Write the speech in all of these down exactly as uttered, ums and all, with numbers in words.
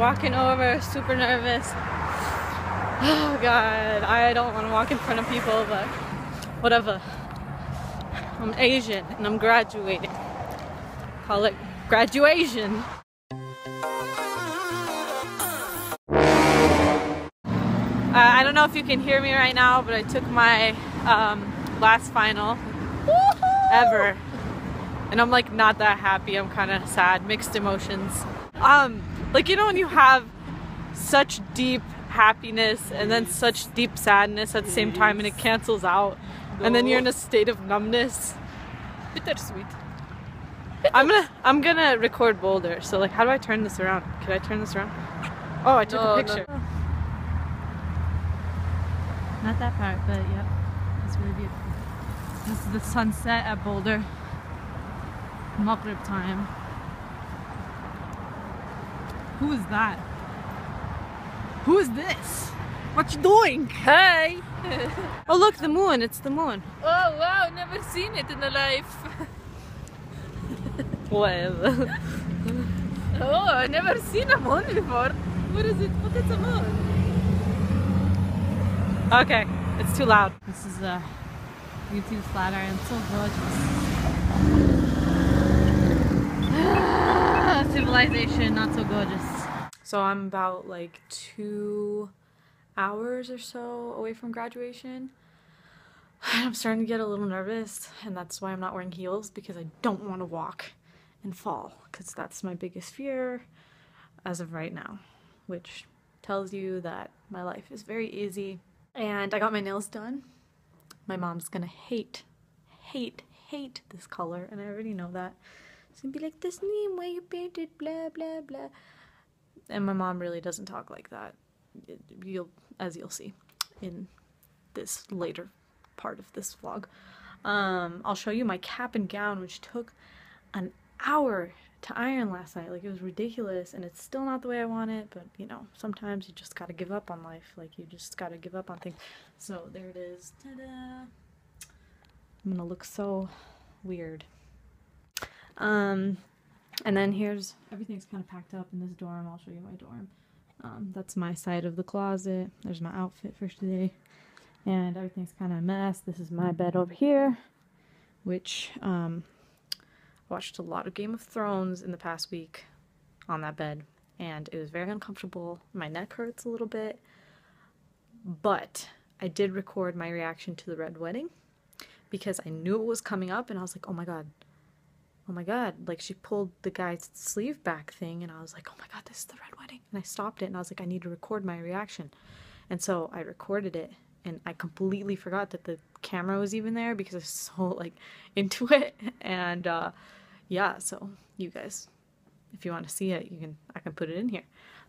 walking over, super nervous. Oh God, I don't want to walk in front of people, but whatever. I'm Asian and I'm graduating. Call it graduation. Uh, I don't know if you can hear me right now, but I took my um, last final ever. And I'm like not that happy, I'm kind of sad, mixed emotions. Um, like you know when you have such deep happiness and then such deep sadness at the same time and it cancels out and then you're in a state of numbness. Bittersweet. I'm gonna I'm gonna record Boulder, so like how do I turn this around? Can I turn this around? Oh, I took no, a picture. No, no. Not that part, but yep, it's really beautiful. This is the sunset at Boulder. Maghrib time. Who is that? Who is this? What you doing? Hey! Oh look, the moon, it's the moon. Oh wow, never seen it in the life. Whatever. Oh, I never seen a moon before. What is it? What is a moon? Okay, it's too loud. This is a YouTube Flat Iron, so gorgeous. Civilization, not so gorgeous. So I'm about like two hours or so away from graduation. I'm starting to get a little nervous, and that's why I'm not wearing heels, because I don't want to walk and fall, because that's my biggest fear as of right now, which tells you that my life is very easy. And I got my nails done. My mom's gonna hate, hate, hate this color, and I already know that. It's gonna be like, Tasneem, why you painted, blah, blah, blah. And my mom really doesn't talk like that, you'll, as you'll see in this later part of this vlog. Um, I'll show you my cap and gown, which took an hour to iron last night. Like, it was ridiculous, and it's still not the way I want it, but, you know, sometimes you just gotta give up on life. Like, you just gotta give up on things. So, there it is. Ta-da! I'm gonna look so weird. Um, and then here's, everything's kind of packed up in this dorm. I'll show you my dorm. Um, that's my side of the closet. There's my outfit for today. And everything's kind of a mess. This is my bed over here, which, um, I watched a lot of Game of Thrones in the past week on that bed. And it was very uncomfortable. My neck hurts a little bit. But I did record my reaction to the Red Wedding because I knew it was coming up and I was like, oh my God. Oh my God, like she pulled the guy's sleeve back thing and I was like, oh my God, this is the Red Wedding. And I stopped it and I was like, I need to record my reaction. And so I recorded it and I completely forgot that the camera was even there because I was so like into it. And uh, yeah, so you guys, if you want to see it, you can, I can put it in here.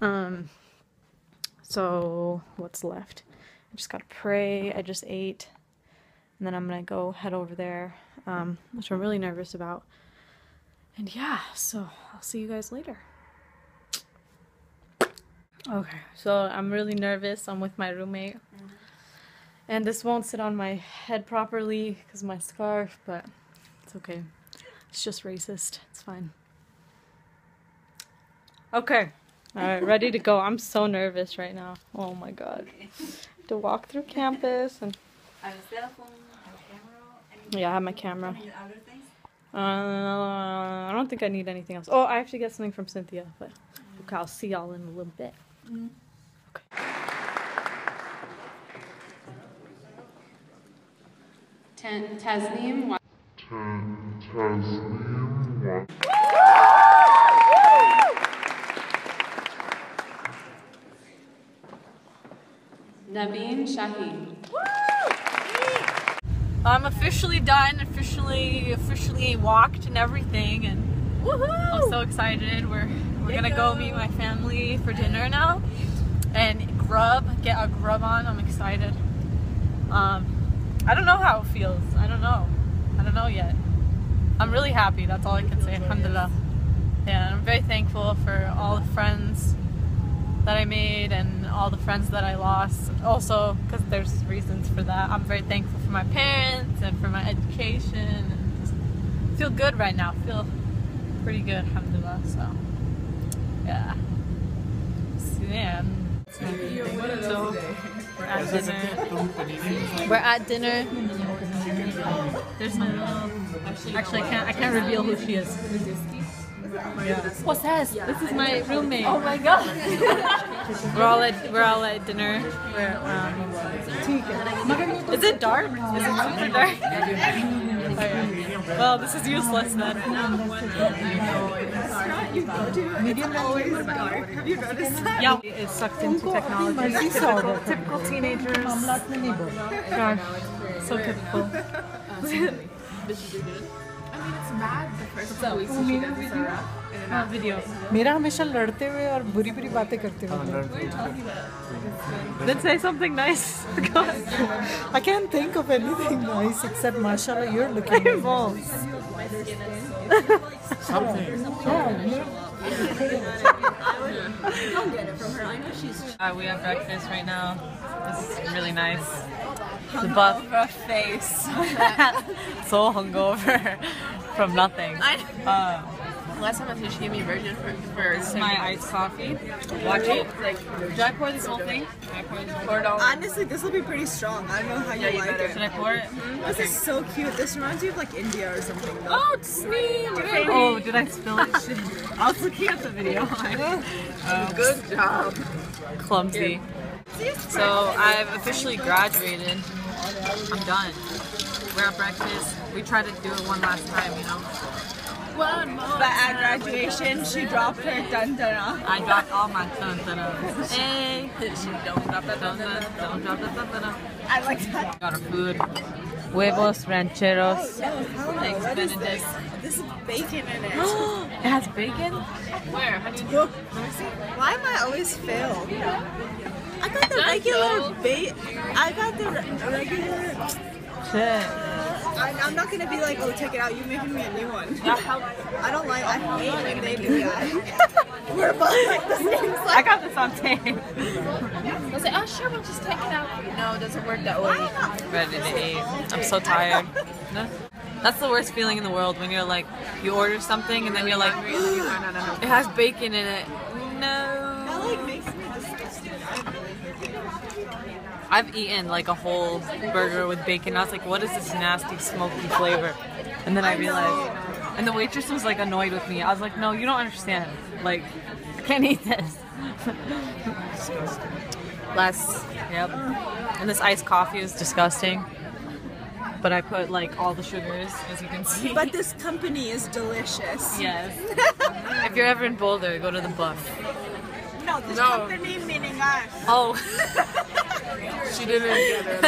Um, so what's left? I just gotta pray. I just ate and then I'm gonna go head over there, um, which I'm really nervous about. And yeah, so I'll see you guys later. Okay, so I'm really nervous. I'm with my roommate. Mm-hmm. And this won't sit on my head properly because of my scarf, but it's okay. It's just racist. It's fine. Okay. All right, ready to go. I'm so nervous right now. Oh my God. To walk through campus and... I have a cell phone, I have a camera. Yeah, I have my camera. Uh, I don't think I need anything else. Oh, I have to get something from Cynthia, but okay, I'll see y'all in a little bit. Mm-hmm. Okay. Ten Tasneem one. Ten Tasneem one. Naveen Shahi. I'm officially done, officially, officially walked and everything, and woohoo! I'm so excited. We're we're Bingo. gonna go meet my family for dinner now, and grub, get our grub on. I'm excited. Um, I don't know how it feels. I don't know. I don't know yet. I'm really happy. That's all I can say. Alhamdulillah. Yeah, and I'm very thankful for all the friends that I made and all the friends that I lost also, because there's reasons for that. I'm very thankful for my parents and for my education, and just feel good right now, feel pretty good, alhamdulillah. So yeah, dinner. We're at dinner. There's my love. Actually, I can't. I can't reveal who she is. Yeah. What's this? Yeah. This is my roommate. Oh my god! We're all at we're all at dinner. We're, um, is it dark? Is it super dark? Well, this is useless then. Restaurant you go to, it's always dark. Have you noticed that? Yeah, it's sucked into technology. Typical, typical teenagers. Gosh, so typical. मेरा हमेशा लड़ते हुए और बुरी-बुरी बातें करते हुए। Then say something nice. I can't think of anything nice except Mashallah, you're looking involved. Something. Don't get it from her. I know she's. We have breakfast right now. This is really nice. The Buff face. So hungover from nothing. Uh, Last time I said she gave me virgin for, for this is my iced coffee. Watch it. Like, do I pour this whole thing? I pour this whole thing. Honestly, this will be pretty strong. I don't know how yeah, you, you like it. Should I pour it? Mm-hmm. This okay. is so cute. This reminds me of like India or something. Though. Oh, Tasneem! Really? Oh, did I spill it? I was looking at the video. um, Good job. Clumsy. So I've officially graduated. I'm done. We're at breakfast. We tried to do it one last time, you know. One more. But at graduation, she dropped her tantana. I dropped all my tantanas. Hey, she don't drop that tantana. Don't drop that tantana. I like that. Got our food. Huevos Rancheros. Eggs Benedict. This is bacon in it. It has bacon. Where? How do you look? Let me see. Why am I always failed? I got the regular bait. I got the regular. Shit. I'm not gonna be like, oh, take it out. You're making me a new one. I don't like. I hate when they do that. We're both like the same. Like, I got this on tape. I was like, oh, sure, we'll just take it out. No, it doesn't work that way. Ready to eat. I'm so tired. No? That's the worst feeling in the world when you're like, you order something and then you're like, it has bacon in it. No. That like makes me disgusted. I've eaten like a whole burger with bacon. I was like, what is this nasty smoky flavor? And then I realized, and the waitress was like annoyed with me. I was like, no, you don't understand. Like, I can't eat this. Disgusting. Less, yep. And this iced coffee is disgusting. But I put like all the sugars, as you can see. But this company is delicious. Yes. If you're ever in Boulder, go to the Buff. No, this no. company meaning us. Oh. She didn't get it.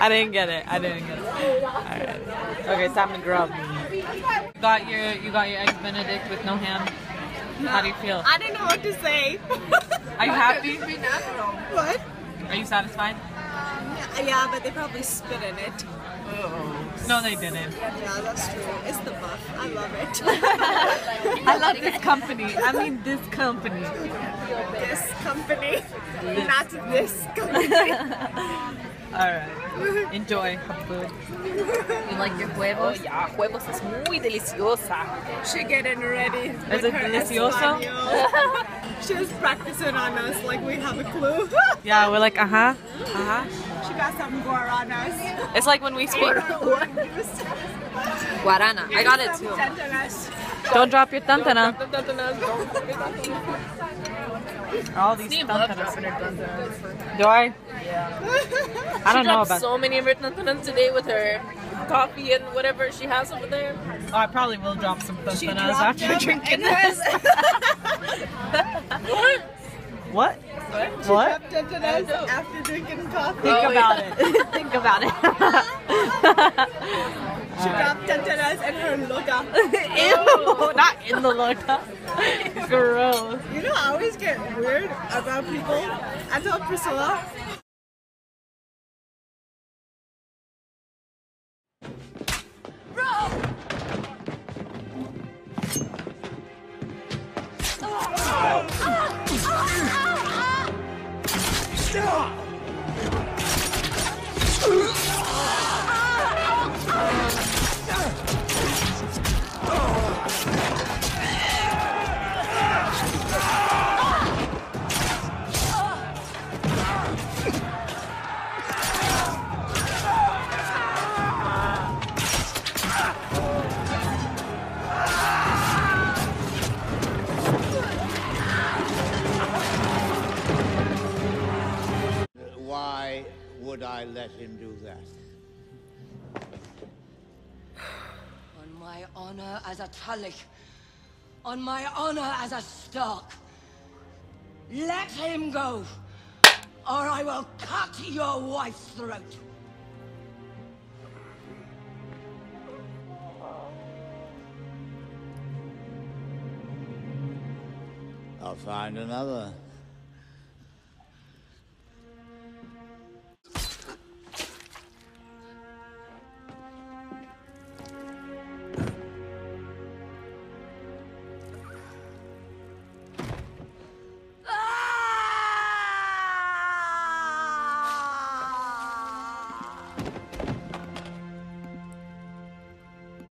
I didn't get it. I didn't get it. Alright. Okay, it's time to grub. You got your you got your Eggs Benedict with no ham. No. How do you feel? I didn't know what to say. Are you happy? What? Are you satisfied? Um, yeah, but they probably spit in it. Oh. No, they didn't. Yeah, that's true. It's the Buff. I love it. I love this company. I mean, this company. This company. This. Not this company. Alright. Enjoy food. You like your huevos? Oh, yeah, huevos es muy deliciosa. She getting ready. Is it delicioso? She was practicing on us like we have a clue. Yeah, we're like, uh-huh. Uh-huh. She got some guaranas. It's like when we speak. Guarana. I got it too. Tantanas. Don't drop your tantana. Don't drop tantanas. All these tantanas. Do I? Yeah. I don't know about. She dropped so many of her tantanas today with her coffee and whatever she has over there. Oh, I probably will drop some tantanas after drinking this. What? What? What? What? She dropped tantanas after drinking coffee. Think oh, about yeah. it. Think about it. She right. dropped tantanas in her lota. Ew! Not in the lota. Gross. You know, I always get weird about people. I tell Priscilla. would I let him do that? On my honor as a Tully, on my honor as a Stark, let him go, or I will cut your wife's throat. I'll find another. Ah!